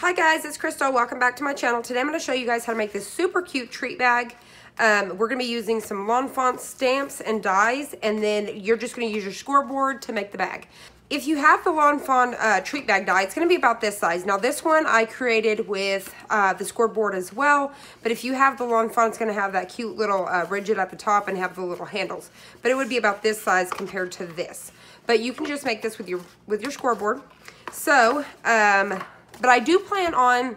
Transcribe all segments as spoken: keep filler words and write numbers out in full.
Hi guys, it's Crystal. Welcome back to my channel. Today I'm going to show you guys how to make this super cute treat bag. Um, we're going to be using some Lawn Fawn stamps and dies, and then you're just going to use your scoreboard to make the bag. If you have the Lawn Fawn uh, treat bag die, it's going to be about this size. Now this one I created with uh, the scoreboard as well, but if you have the Lawn Fawn, it's going to have that cute little uh, ridget at the top and have the little handles. But it would be about this size compared to this. But you can just make this with your with your scoreboard. So, um, but I do plan on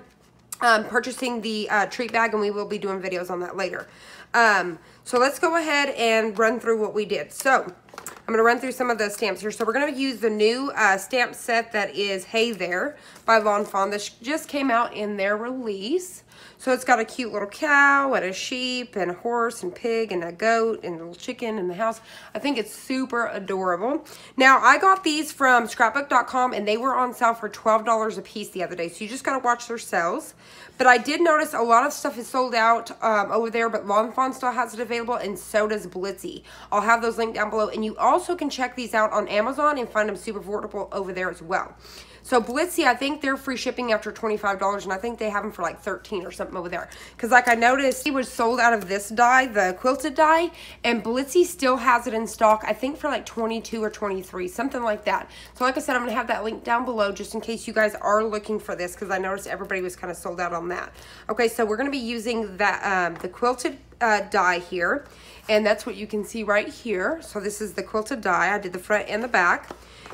um, purchasing the uh, treat bag, and we will be doing videos on that later. Um, so let's go ahead and run through what we did. So, I'm going to run through some of the stamps here. So we're going to use the new uh, stamp set that is Hay There by Lawn Fawn. This just came out in their release. So it's got a cute little cow and a sheep and a horse and pig and a goat and a little chicken in the house. I think it's super adorable. Now, I got these from scrapbook dot com, and they were on sale for twelve dollars a piece the other day. So you just got to watch their sales. But I did notice a lot of stuff is sold out um, over there, but Lawn Fawn still has it available, and so does Blitsy. I'll have those linked down below, and you also Also can check these out on Amazon and find them super affordable over there as well. So Blitsy, I think they're free shipping after twenty-five dollars, and I think they have them for like thirteen dollars or something over there. Because like I noticed, he was sold out of this die, the quilted die, and Blitsy still has it in stock, I think for like twenty-two dollars or twenty-three dollars, something like that. So like I said, I'm going to have that link down below just in case you guys are looking for this, because I noticed everybody was kind of sold out on that. Okay, so we're going to be using that um, the quilted uh, die here. And that's what you can see right here. So this is the quilted die. I did the front and the back.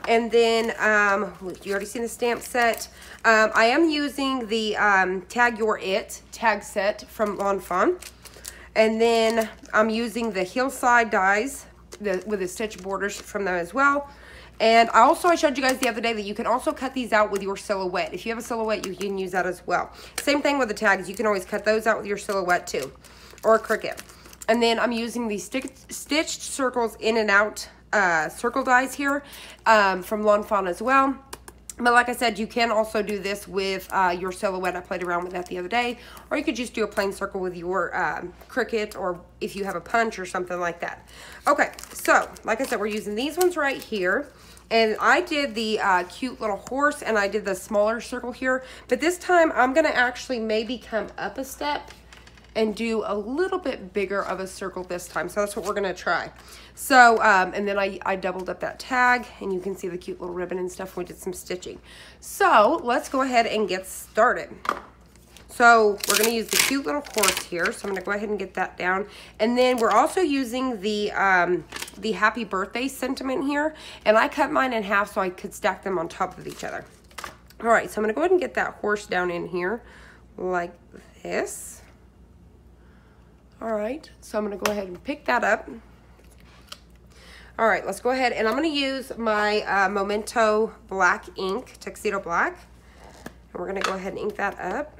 And then, um, you already seen the stamp set. Um, I am using the um, Tag Your It tag set from Lawn Fawn. And then I'm using the Hillside dies the, with the stitch borders from them as well. And I also, I showed you guys the other day that you can also cut these out with your Silhouette. If you have a Silhouette, you can use that as well. Same thing with the tags. You can always cut those out with your Silhouette too, or Cricut. And then I'm using the stick, Stitched Circles in and out uh, circle dies here um, from Lawn Fawn as well. But like I said, you can also do this with uh, your Silhouette. I played around with that the other day. Or you could just do a plain circle with your um, Cricut, or if you have a punch or something like that. Okay, so like I said, we're using these ones right here. And I did the uh, cute little horse, and I did the smaller circle here. But this time, I'm going to actually maybe come up a step and do a little bit bigger of a circle this time. So that's what we're gonna try. So, um, and then I, I doubled up that tag, and you can see the cute little ribbon and stuff. We did some stitching. So let's go ahead and get started. So we're gonna use the cute little horse here. So I'm gonna go ahead and get that down. And then we're also using the, um, the happy birthday sentiment here. And I cut mine in half so I could stack them on top of each other. All right, so I'm gonna go ahead and get that horse down in here like this. All right, so I'm gonna go ahead and pick that up. All right, let's go ahead, and I'm gonna use my uh, Memento black ink, Tuxedo Black, and we're gonna go ahead and ink that up.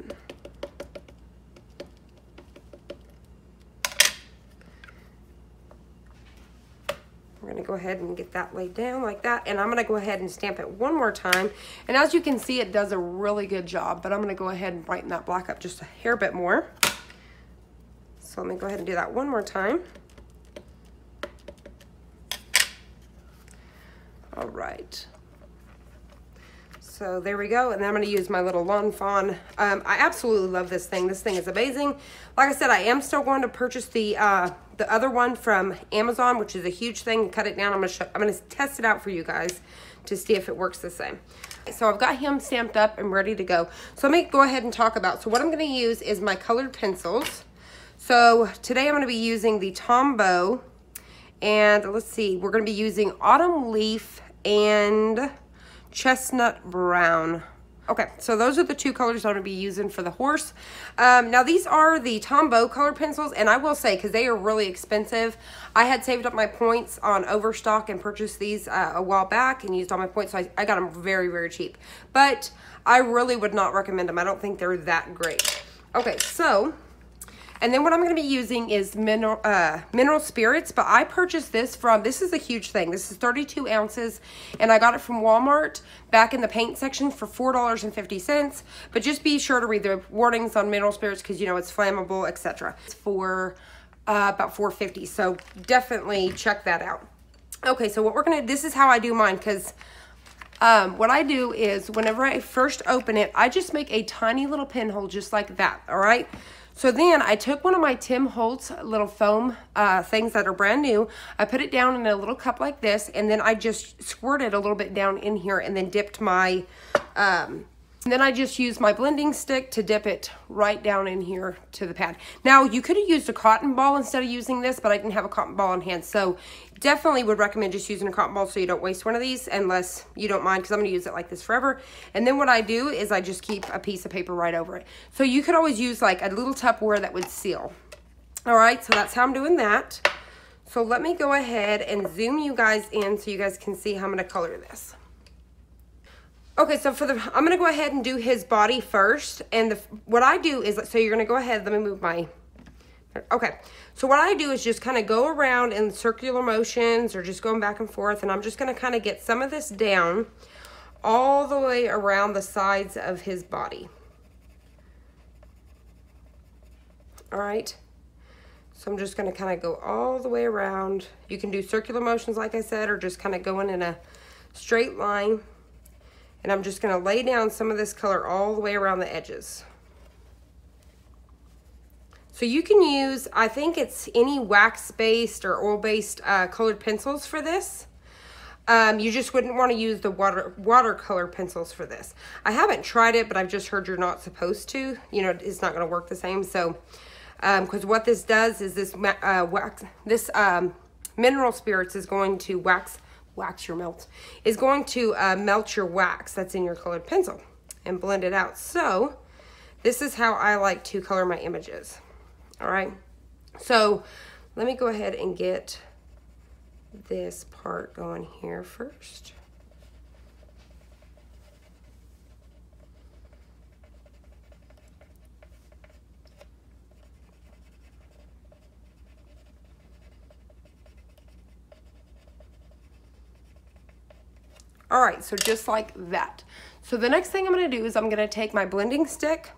We're gonna go ahead and get that laid down like that, and I'm gonna go ahead and stamp it one more time. And as you can see, it does a really good job, but I'm gonna go ahead and brighten that black up just a hair bit more. So let me go ahead and do that one more time. All right. So there we go. And then I'm going to use my little Lawn Fawn. Um, I absolutely love this thing. This thing is amazing. Like I said, I am still going to purchase the uh, the other one from Amazon, which is a huge thing. Cut it down. I'm going to show, I'm going to test it out for you guys to see if it works the same. So I've got him stamped up and ready to go. So let me go ahead and talk about. So what I'm going to use is my colored pencils. So today I'm going to be using the Tombow, and let's see, we're going to be using Autumn Leaf and Chestnut Brown. Okay, so those are the two colors I'm going to be using for the horse. Um, now, these are the Tombow color pencils, and I will say, because they are really expensive, I had saved up my points on Overstock and purchased these uh, a while back and used all my points, so I, I got them very, very cheap. But I really would not recommend them. I don't think they're that great. Okay, so... And then what I'm going to be using is mineral, uh, mineral spirits, but I purchased this from, this is a huge thing. This is thirty-two ounces, and I got it from Walmart back in the paint section for four dollars and fifty cents, but just be sure to read the warnings on mineral spirits because, you know, it's flammable, et cetera. It's for uh, about four dollars and fifty cents, so definitely check that out. Okay, so what we're going to, this is how I do mine because Um, what I do is whenever I first open it, I just make a tiny little pinhole just like that, all right? So then I took one of my Tim Holtz little foam uh, things that are brand new. I put it down in a little cup like this, and then I just squirted a little bit down in here and then dipped my, um, and then I just used my blending stick to dip it right down in here to the pad. Now, you could have used a cotton ball instead of using this, but I didn't have a cotton ball on hand. So definitely would recommend just using a cotton ball so you don't waste one of these, unless you don't mind, because I'm going to use it like this forever. And then what I do is I just keep a piece of paper right over it. So you could always use like a little Tupperware that would seal. All right, so that's how I'm doing that. So let me go ahead and zoom you guys in so you guys can see how I'm going to color this. Okay, so for the, I'm going to go ahead and do his body first. And the, what I do is, so you're going to go ahead, let me move my, okay. So what I do is just kind of go around in circular motions or just going back and forth. And I'm just going to kind of get some of this down all the way around the sides of his body. All right. So I'm just going to kind of go all the way around. You can do circular motions, like I said, or just kind of going in a straight line. And I'm just going to lay down some of this color all the way around the edges. So you can use, I think it's any wax-based or oil-based uh, colored pencils for this. Um, you just wouldn't want to use the water watercolor pencils for this. I haven't tried it, but I've just heard you're not supposed to. You know, it's not going to work the same. So, because um, what this does is this uh, wax, this um, mineral spirits is going to wax. wax your melt, is going to uh, melt your wax that's in your colored pencil and blend it out. So this is how I like to color my images. All right. So let me go ahead and get this part going here first. All right, so just like that. So the next thing I'm gonna do is I'm gonna take my blending stick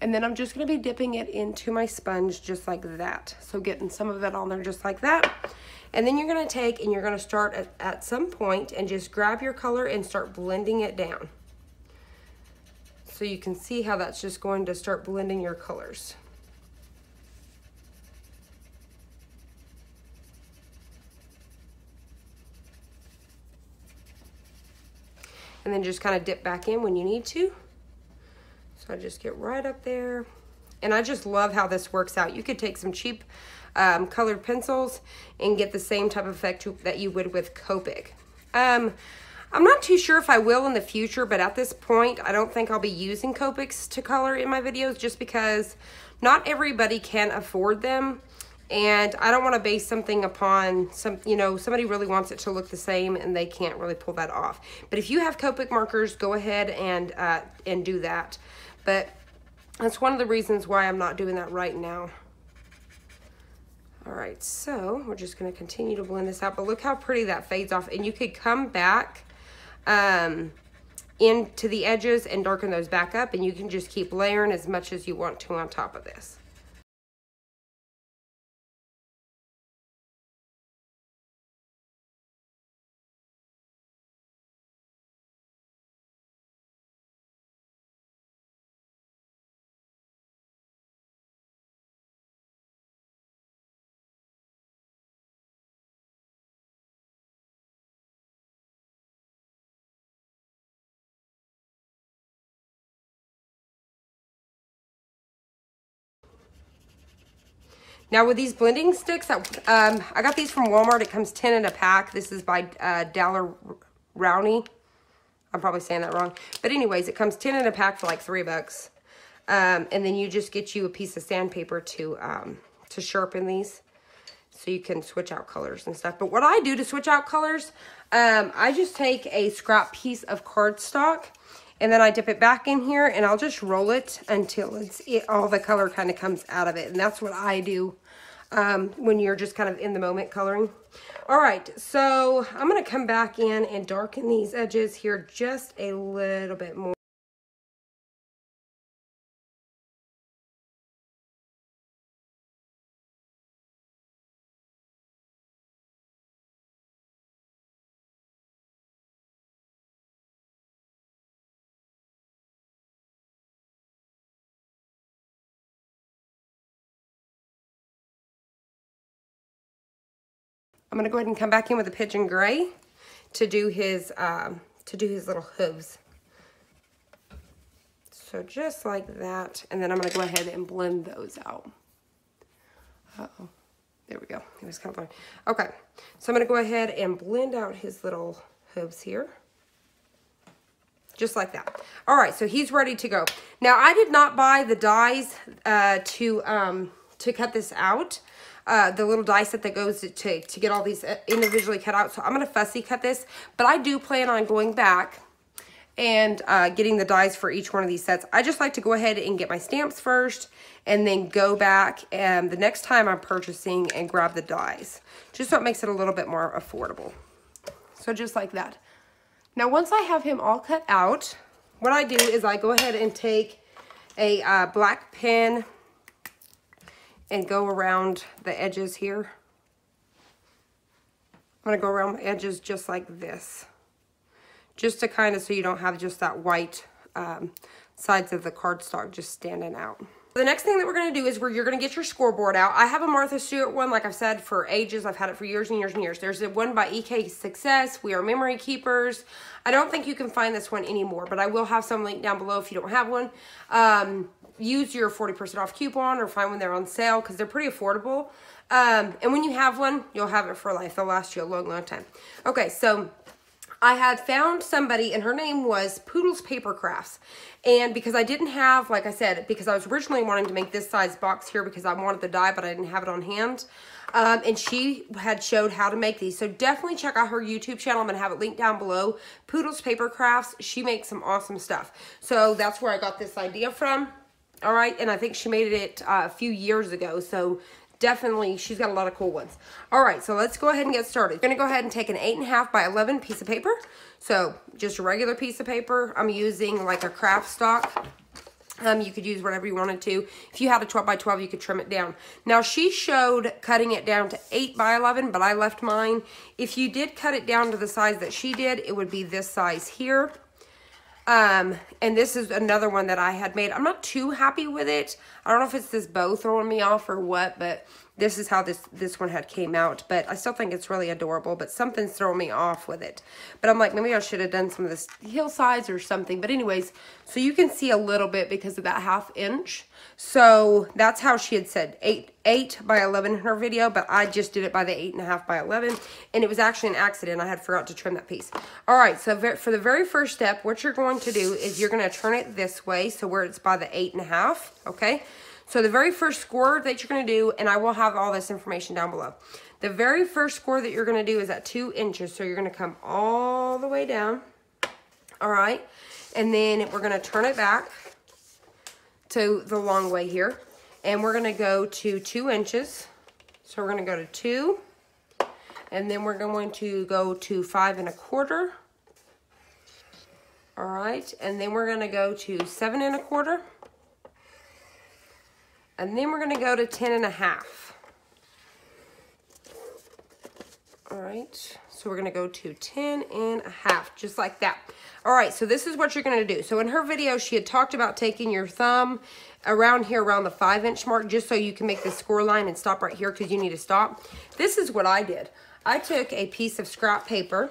and then I'm just gonna be dipping it into my sponge just like that. So getting some of it on there just like that. And then you're gonna take and you're gonna start at, at some point and just grab your color and start blending it down. So you can see how that's just going to start blending your colors. And then just kind of dip back in when you need to. So I just get right up there. And I just love how this works out. You could take some cheap um, colored pencils and get the same type of effect to, that you would with Copic. Um, I'm not too sure if I will in the future, but at this point, I don't think I'll be using Copics to color in my videos just because not everybody can afford them. And I don't want to base something upon some, you know, somebody really wants it to look the same and they can't really pull that off. But if you have Copic markers, go ahead and, uh, and do that. But that's one of the reasons why I'm not doing that right now. All right, so we're just going to continue to blend this out. But look how pretty that fades off. And you could come back um, into the edges and darken those back up. And you can just keep layering as much as you want to on top of this. Now with these blending sticks, um, I got these from Walmart. It comes ten in a pack. This is by uh, Dollar Rowney. I'm probably saying that wrong. But anyways, it comes ten in a pack for like three bucks. Um, and then you just get you a piece of sandpaper to, um, to sharpen these so you can switch out colors and stuff. But what I do to switch out colors, um, I just take a scrap piece of cardstock and then I dip it back in here and I'll just roll it until it's it, all the color kind of comes out of it. And that's what I do um, when you're just kind of in the moment coloring. All right, so I'm gonna come back in and darken these edges here just a little bit more. I'm gonna go ahead and come back in with a pigeon gray to do his um, to do his little hooves. So just like that, and then I'm gonna go ahead and blend those out. Uh-oh, there we go. It was kind of fun. Okay, so I'm gonna go ahead and blend out his little hooves here. Just like that. All right, so he's ready to go. Now, I did not buy the dies uh, to um, to cut this out, uh, the little die set that goes to, to, to get all these individually cut out. So I'm gonna fussy cut this, but I do plan on going back and uh, getting the dies for each one of these sets. I just like to go ahead and get my stamps first and then go back and the next time I'm purchasing and grab the dies, just so it makes it a little bit more affordable. So just like that. Now, once I have him all cut out, what I do is I go ahead and take a uh, black pen and go around the edges here. I'm gonna go around the edges just like this, just to kind of so you don't have just that white um, sides of the cardstock just standing out. The next thing that we're gonna do is where you're gonna get your scoreboard out. I have a Martha Stewart one, like I've said, for ages. I've had it for years and years and years. There's one by E K Success, We Are Memory Keepers. I don't think you can find this one anymore, but I will have some link down below if you don't have one. Um, use your forty percent off coupon or find when they're on sale because they're pretty affordable. Um, and when you have one, you'll have it for life. They'll last you a long, long time. Okay, so I had found somebody, and her name was Pootles Paper Crafts, and because I didn't have, like I said, because I was originally wanting to make this size box here because I wanted the die, but I didn't have it on hand, um, and she had showed how to make these, so definitely check out her YouTube channel. I'm going to have it linked down below, Pootles Paper Crafts. She makes some awesome stuff, so that's where I got this idea from, all right, and I think she made it uh, a few years ago, so definitely, she's got a lot of cool ones. All right, so let's go ahead and get started. We're gonna go ahead and take an eight and a half by eleven piece of paper. So just a regular piece of paper. I'm using like a craft stock. Um, you could use whatever you wanted to. If you had a twelve by twelve, you could trim it down. Now, she showed cutting it down to eight by eleven, but I left mine. If you did cut it down to the size that she did, it would be this size here. Um, and this is another one that I had made. I'm not too happy with it. I don't know if it's this bow throwing me off or what, but this is how this, this one had came out. But I still think it's really adorable, but something's throwing me off with it. But I'm like, maybe I should have done some of this hillsides or something. But anyways, so you can see a little bit because of that half inch. So that's how she had said eight, eight by eleven in her video, but I just did it by the eight and a half by eleven, and it was actually an accident. I had forgot to trim that piece. All right, so for the very first step, what you're going to do is you're going to turn it this way, so where it's by the eight and a half. Okay, so the very first score that you're going to do, and I will have all this information down below. The very first score that you're going to do is at two inches, so you're going to come all the way down. All right, and then we're going to turn it back to the long way here. And we're gonna go to two inches. So we're gonna go to two, and then we're going to go to five and a quarter. All right, and then we're gonna go to seven and a quarter. And then we're gonna go to ten and a half. All right, so we're gonna go to ten and a half, just like that. All right, so this is what you're gonna do. So in her video, she had talked about taking your thumb around here, around the five inch mark, just so you can make the score line and stop right here because you need to stop. This is what I did. I took a piece of scrap paper.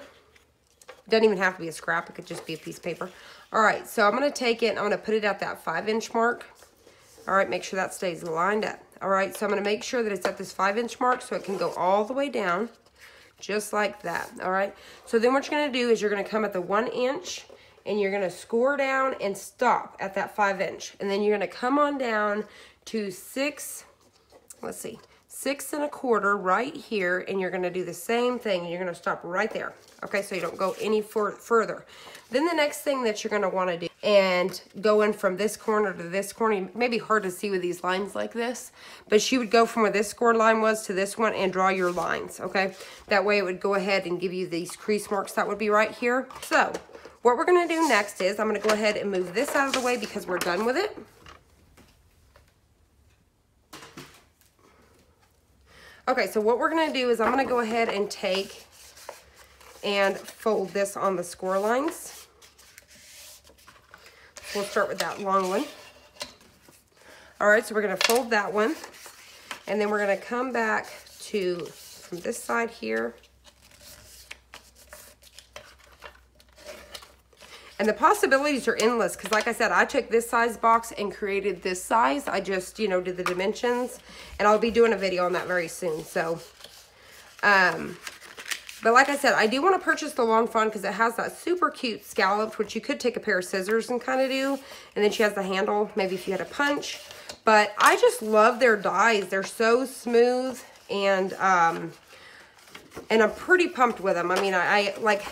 It doesn't even have to be a scrap, it could just be a piece of paper. All right, so I'm gonna take it and I'm gonna put it at that five inch mark. All right, make sure that stays lined up. All right, so I'm gonna make sure that it's at this five inch mark so it can go all the way down, just like that, all right? So then what you're gonna do is you're gonna come at the one inch and you're gonna score down and stop at that five inch. And then you're gonna come on down to six, let's see, six and a quarter right here, and you're gonna do the same thing. You're gonna stop right there, okay? So you don't go any fur further. Then the next thing that you're gonna wanna do, and going from this corner to this corner, maybe hard to see with these lines like this, but she would go from where this score line was to this one and draw your lines, okay? That way it would go ahead and give you these crease marks that would be right here. So what we're gonna do next is I'm gonna go ahead and move this out of the way because we're done with it. Okay, so what we're gonna do is I'm gonna go ahead and take and fold this on the score lines. We'll start with that long one. All right, so we're gonna fold that one, and then we're gonna come back to from this side here. And the possibilities are endless, because like I said, I took this size box and created this size. I just, you know, did the dimensions, and I'll be doing a video on that very soon. So, um, but like I said, I do want to purchase the Lawn Fawn because it has that super cute scallop, which you could take a pair of scissors and kind of do. And then she has the handle, maybe if you had a punch. But I just love their dies. They're so smooth, and, um, and I'm pretty pumped with them. I mean, I, I like...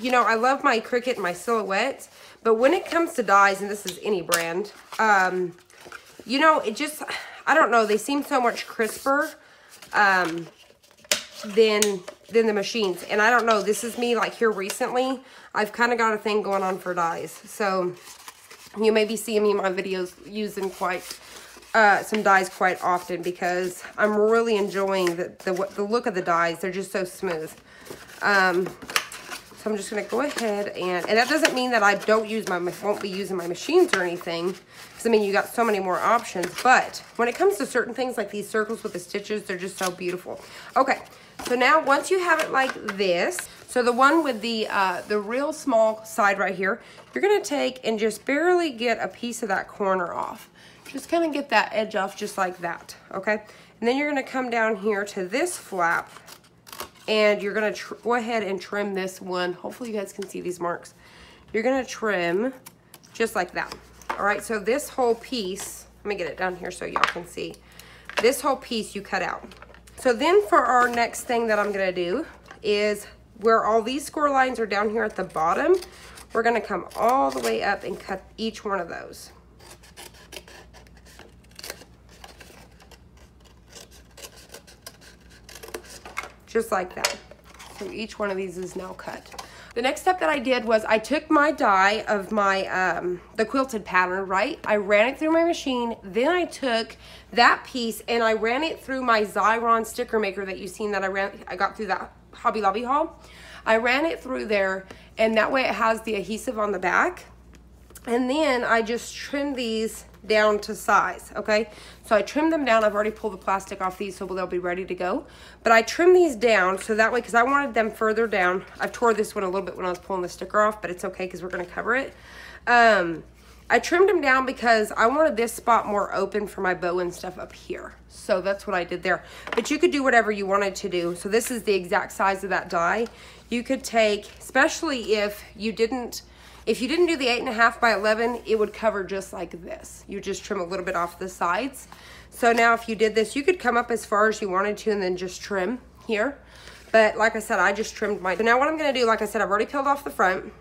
You know, I love my Cricut and my Silhouette, but when it comes to dyes, and this is any brand, um, you know, it just, I don't know, they seem so much crisper um, than, than the machines. And I don't know, this is me, like, here recently. I've kind of got a thing going on for dyes. So, you may be seeing me in my videos using quite, uh, some dyes quite often, because I'm really enjoying the, the, the look of the dyes. They're just so smooth. Um... So I'm just going to go ahead and, and that doesn't mean that I don't use my, won't be using my machines or anything. Because, I mean, you got so many more options. But when it comes to certain things like these circles with the stitches, they're just so beautiful. Okay, so now once you have it like this, so the one with the, uh, the real small side right here, you're going to take and just barely get a piece of that corner off. Just kind of get that edge off just like that, okay? And then you're going to come down here to this flap. And you're going to go ahead and trim this one. Hopefully you guys can see these marks. You're going to trim just like that. All right, so this whole piece, let me get it down here so y'all can see. This whole piece you cut out. So then for our next thing that I'm going to do is where all these score lines are down here at the bottom, we're going to come all the way up and cut each one of those. Just like that. So each one of these is now cut. The next step that I did was I took my die of my, um, the quilted pattern, right? I ran it through my machine, then I took that piece and I ran it through my Xyron sticker maker that you've seen that I ran, I got through that Hobby Lobby haul. I ran it through there, and that way it has the adhesive on the back. And then I just trimmed these down to size, okay? So I trimmed them down. I've already pulled the plastic off these, so they'll be ready to go. But I trimmed these down, so that way, because I wanted them further down. I tore this one a little bit when I was pulling the sticker off, but it's okay, because we're gonna cover it. Um, I trimmed them down because I wanted this spot more open for my bow and stuff up here. So that's what I did there. But you could do whatever you wanted to do. So this is the exact size of that die. You could take, especially if you didn't, if you didn't do the eight and a half by eleven, it would cover just like this. You just trim a little bit off the sides. So now if you did this, you could come up as far as you wanted to and then just trim here. But like I said, I just trimmed mine. So now what I'm gonna do, like I said, I've already peeled off the front.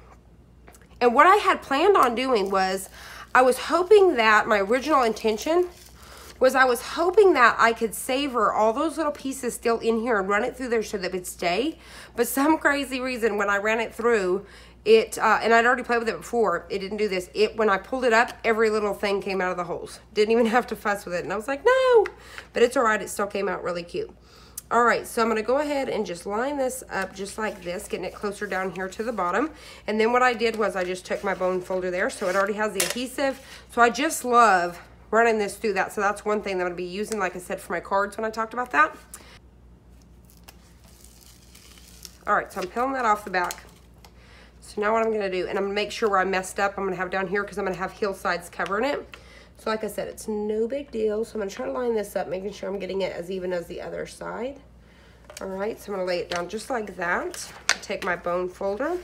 And what I had planned on doing was, I was hoping that my original intention was I was hoping that I could savor all those little pieces still in here and run it through there so that it would stay. But some crazy reason when I ran it through, It, uh, and I'd already played with it before, it didn't do this. It, when I pulled it up, every little thing came out of the holes. Didn't even have to fuss with it. And I was like, no, but it's all right. It still came out really cute. All right, so I'm gonna go ahead and just line this up just like this, getting it closer down here to the bottom. And then what I did was I just took my bone folder there, so it already has the adhesive. So I just love running this through that. So that's one thing that I'm gonna be using, like I said, for my cards when I talked about that. All right, so I'm peeling that off the back. So now what I'm gonna do, and I'm gonna make sure where I messed up, I'm gonna have down here because I'm gonna have hillsides covering it. So like I said, it's no big deal. So I'm gonna try to line this up, making sure I'm getting it as even as the other side. All right, so I'm gonna lay it down just like that. Take my bone folder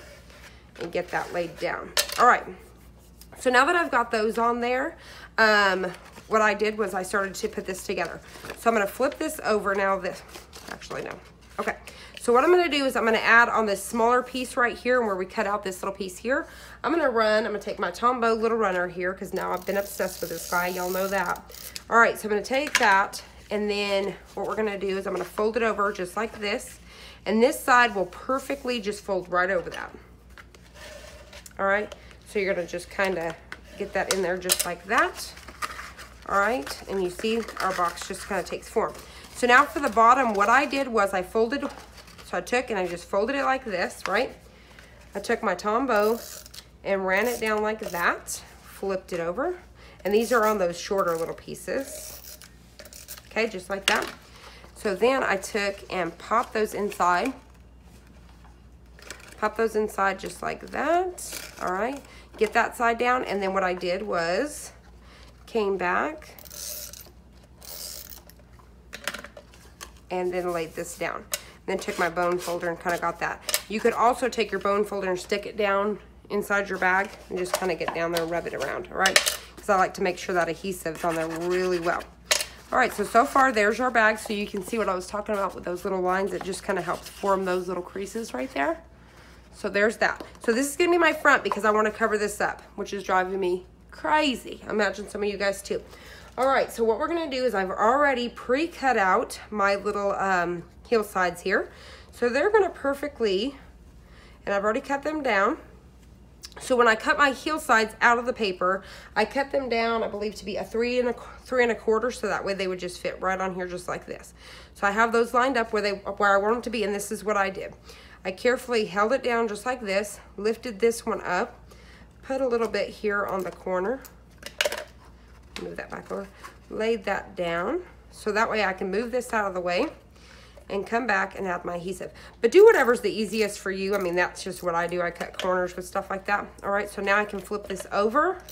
and get that laid down. All right, so now that I've got those on there, um, what I did was I started to put this together. So I'm gonna flip this over now, this, actually no, okay. So what I'm gonna do is I'm gonna add on this smaller piece right here and where we cut out this little piece here. I'm gonna run, I'm gonna take my Tombow little runner here because now I've been obsessed with this guy, y'all know that. All right, so I'm gonna take that, and then what we're gonna do is I'm gonna fold it over just like this. And this side will perfectly just fold right over that. All right, so you're gonna just kinda get that in there just like that. All right, and you see our box just kinda takes form. So now for the bottom, what I did was I folded, so I took and I just folded it like this, right? I took my Tombow and ran it down like that, flipped it over. And these are on those shorter little pieces. Okay, just like that. So then I took and popped those inside. Pop those inside just like that. All right, get that side down. And then what I did was came back and then laid this down. Then took my bone folder and kind of got that. You could also take your bone folder and stick it down inside your bag and just kind of get down there and rub it around, all right? Because I like to make sure that adhesive's on there really well. All right, so, so far there's your bag. So you can see what I was talking about with those little lines. It just kind of helps form those little creases right there. So there's that. So this is gonna be my front because I want to cover this up, which is driving me crazy. I imagine some of you guys too. All right, so what we're gonna do is I've already pre-cut out my little um, heel sides here. So they're gonna perfectly, and I've already cut them down. So when I cut my heel sides out of the paper, I cut them down, I believe to be a three and a three and a quarter. So that way they would just fit right on here just like this. So I have those lined up where they where I want them to be, and this is what I did. I carefully held it down just like this, lifted this one up, put a little bit here on the corner, move that back over, laid that down. So that way I can move this out of the way and come back and add my adhesive. But do whatever's the easiest for you. I mean, that's just what I do. I cut corners with stuff like that. All right, so now I can flip this over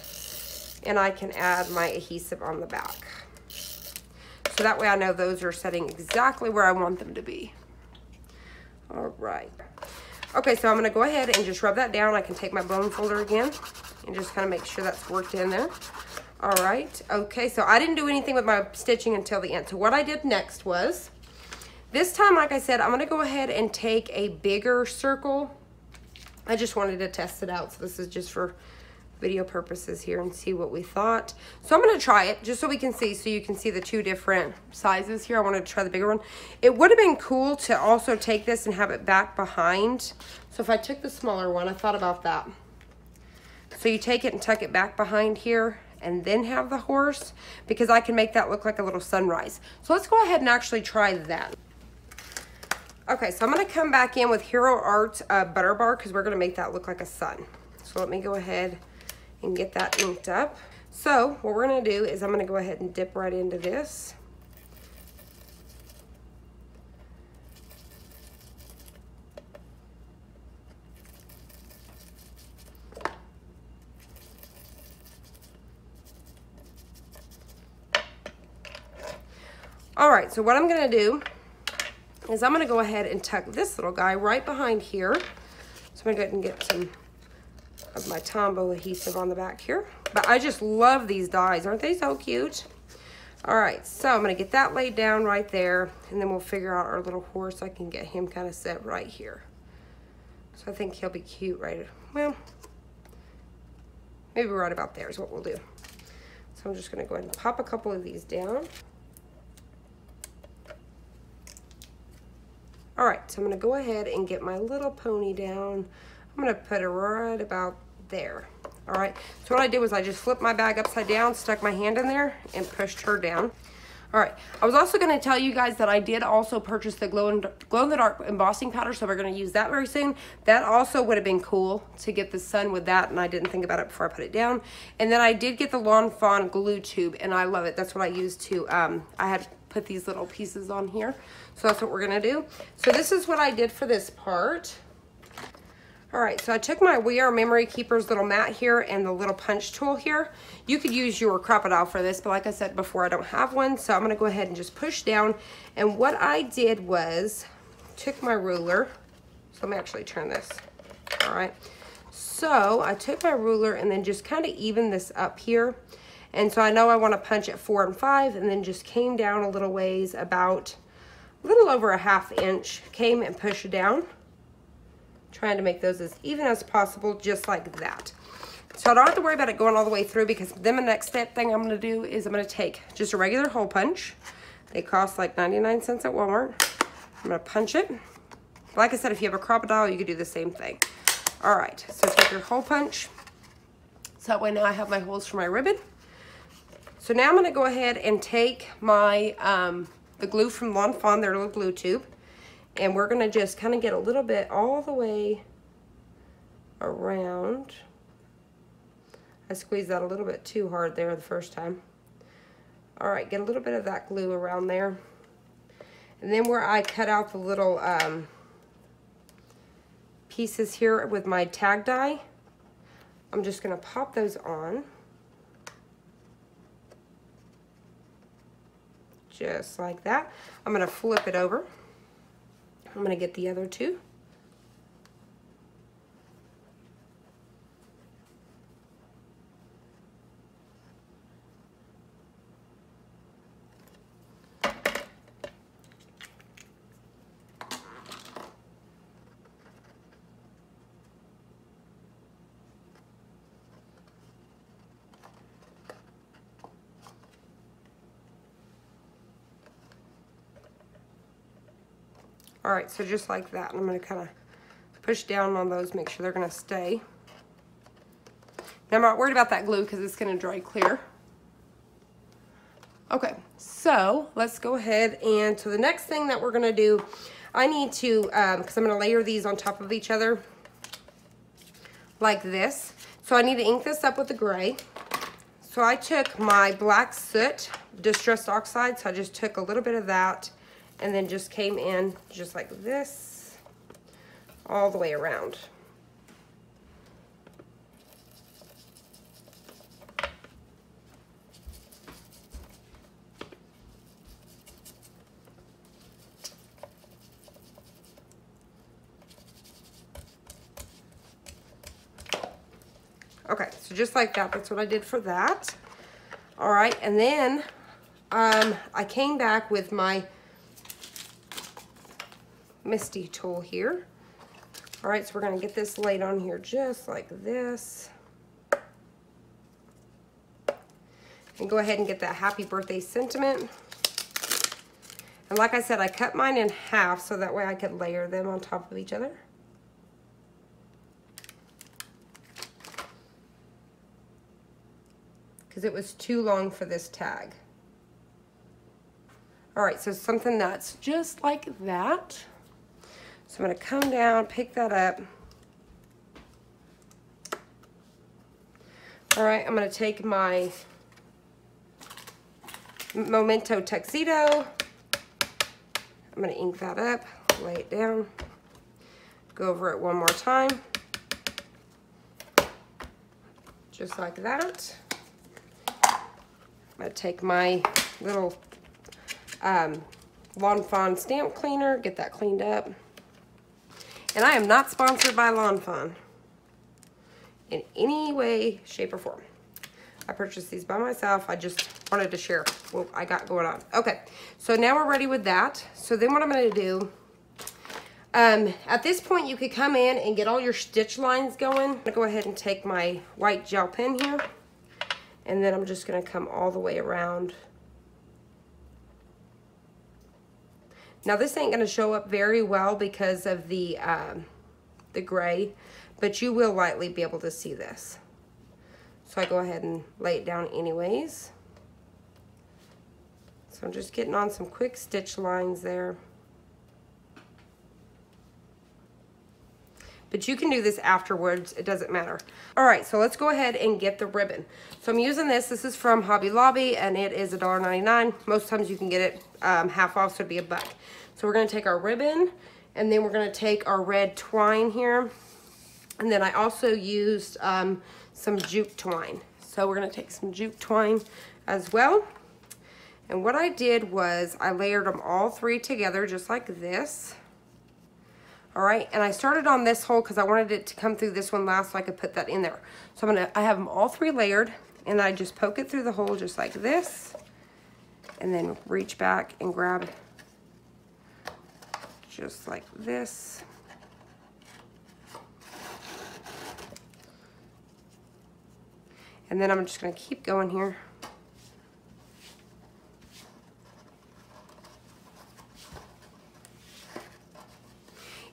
and I can add my adhesive on the back. So that way I know those are setting exactly where I want them to be. All right. Okay, so I'm gonna go ahead and just rub that down. I can take my bone folder again and just kind of make sure that's worked in there. All right, okay, so I didn't do anything with my stitching until the end. So what I did next was, this time, like I said, I'm gonna go ahead and take a bigger circle. I just wanted to test it out, so this is just for video purposes here and see what we thought. So I'm gonna try it just so we can see, so you can see the two different sizes here. I wanted to try the bigger one. It would have been cool to also take this and have it back behind. So if I took the smaller one, I thought about that. So you take it and tuck it back behind here and then have the horse, because I can make that look like a little sunrise. So let's go ahead and actually try that. Okay, so I'm gonna come back in with Hero Art uh, Butter Bar because we're gonna make that look like a sun. So let me go ahead and get that inked up. So what we're gonna do is I'm gonna go ahead and dip right into this. All right, so what I'm gonna do is I'm gonna go ahead and tuck this little guy right behind here. So I'm gonna go ahead and get some of my Tombow adhesive on the back here. But I just love these dies, aren't they so cute? All right, so I'm gonna get that laid down right there, and then we'll figure out our little horse. I can get him kind of set right here. So I think he'll be cute, right? Well, maybe right about there is what we'll do. So I'm just gonna go ahead and pop a couple of these down. All right, so I'm gonna go ahead and get my little pony down. I'm gonna put it right about there. All right, so what I did was I just flipped my bag upside down, stuck my hand in there, and pushed her down. All right, I was also gonna tell you guys that I did also purchase the glow in, glow in the dark embossing powder, so we're gonna use that very soon. That also would have been cool to get the sun with that, and I didn't think about it before I put it down. And then I did get the Lawn Fawn glue tube, and I love it. That's what I used to, um, I had put these little pieces on here. So that's what we're gonna do. So this is what I did for this part. All right, so I took my We Are Memory Keepers little mat here and the little punch tool here. You could use your Crop-A-Dile for this, but like I said before, I don't have one, so I'm gonna go ahead and just push down. And what I did was took my ruler. So let me actually turn this, all right. So I took my ruler and then just kind of even this up here. And so I know I wanna punch at four and five, and then just came down a little ways, about a little over a half inch, came and pushed down, trying to make those as even as possible, just like that. So I don't have to worry about it going all the way through, because then the next step thing I'm gonna do is I'm gonna take just a regular hole punch. They cost like ninety-nine cents at Walmart. I'm gonna punch it. Like I said, if you have a Crop-A-Dile, you could do the same thing. All right, so take your hole punch. So that way now I have my holes for my ribbon. So now I'm gonna go ahead and take my, um, the glue from Lawn Fawn, their little glue tube, and we're gonna just kind of get a little bit all the way around. I squeezed that a little bit too hard there the first time. All right, get a little bit of that glue around there. And then where I cut out the little um, pieces here with my tag die, I'm just going to pop those on. Just like that. I'm going to flip it over. I'm going to get the other two. All right, so just like that, I'm going to kind of push down on those, make sure they're going to stay. Now, I'm not worried about that glue because it's going to dry clear. Okay, so let's go ahead and so the next thing that we're going to do, I need to, because um, I'm going to layer these on top of each other like this. So I need to ink this up with the gray. So I took my black soot, distressed oxide, so I just took a little bit of that. And then just came in just like this, all the way around. Okay, so just like that, that's what I did for that. All right, and then um, I came back with my Misty tool here. All right, so we're gonna get this laid on here just like this. And go ahead and get that happy birthday sentiment. And like I said, I cut mine in half so that way I could layer them on top of each other. Because it was too long for this tag. All right, so something that's just like that. So I'm going to come down, pick that up. All right, I'm going to take my Memento Tuxedo. I'm going to ink that up, lay it down, go over it one more time. Just like that. I'm going to take my little um, Lawn Fawn Stamp Cleaner, get that cleaned up. And I am not sponsored by Lawn Fawn in any way, shape, or form. I purchased these by myself. I just wanted to share what I got going on. Okay, so now we're ready with that. So then what I'm going to do, um, at this point, you could come in and get all your stitch lines going. I'm going to go ahead and take my white gel pen here. And then I'm just going to come all the way around. Now this ain't going to show up very well because of the um, the gray, but you will lightly be able to see this. So I go ahead and lay it down anyways. So I'm just getting on some quick stitch lines there. But you can do this afterwards, it doesn't matter. All right, so let's go ahead and get the ribbon. So I'm using this, this is from Hobby Lobby, and it is a dollar ninety-nine. Most times you can get it um, half off, so it'd be a buck. So we're gonna take our ribbon, and then we're gonna take our red twine here. And then I also used um, some jute twine. So we're gonna take some jute twine as well. And what I did was I layered them all three together, just like this. All right, and I started on this hole because I wanted it to come through this one last so I could put that in there. So I'm gonna, I have them all three layered, and I just poke it through the hole just like this, and then reach back and grab just like this. And then I'm just gonna keep going here.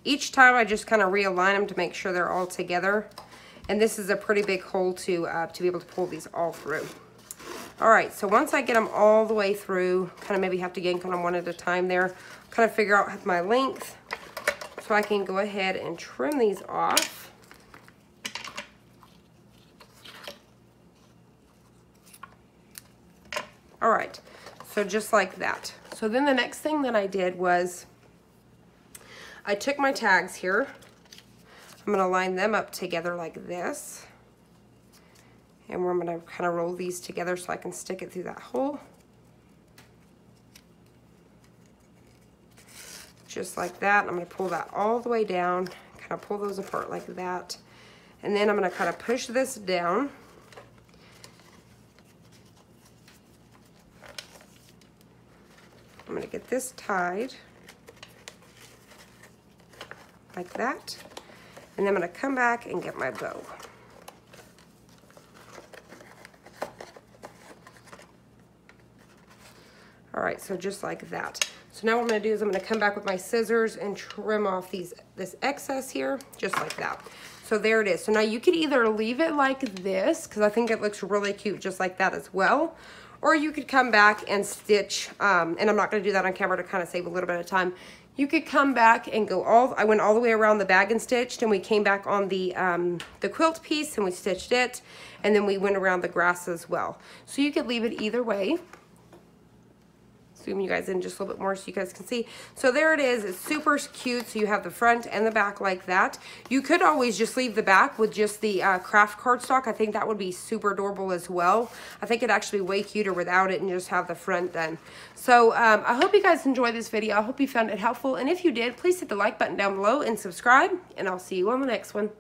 Each time I just kind of realign them to make sure they're all together. And this is a pretty big hole to, uh, to be able to pull these all through. All right, so once I get them all the way through, kind of maybe have to yank on them one at a time there, kind of figure out my length so I can go ahead and trim these off. All right, so just like that. So then the next thing that I did was I took my tags here. I'm gonna line them up together like this. And we're gonna kind of roll these together so I can stick it through that hole. Just like that. I'm gonna pull that all the way down, kind of pull those apart like that. And then I'm gonna kind of push this down. I'm gonna get this tied like that. And then I'm gonna come back and get my bow. All right, so just like that. So now what I'm gonna do is I'm gonna come back with my scissors and trim off these this excess here, just like that. So there it is. So now you could either leave it like this, because I think it looks really cute just like that as well, or you could come back and stitch, um, and I'm not gonna do that on camera to kind of save a little bit of time. You could come back and go all, I went all the way around the bag and stitched, and we came back on the, um, the quilt piece and we stitched it, and then we went around the grass as well. So you could leave it either way. Zoom you guys in just a little bit more so you guys can see. So there it is. It's super cute. So you have the front and the back like that. You could always just leave the back with just the uh, craft cardstock. I think that would be super adorable as well. I think it'd actually be way cuter without it and just have the front done. So um, I hope you guys enjoyed this video. I hope you found it helpful. And if you did, please hit the like button down below and subscribe. And I'll see you on the next one.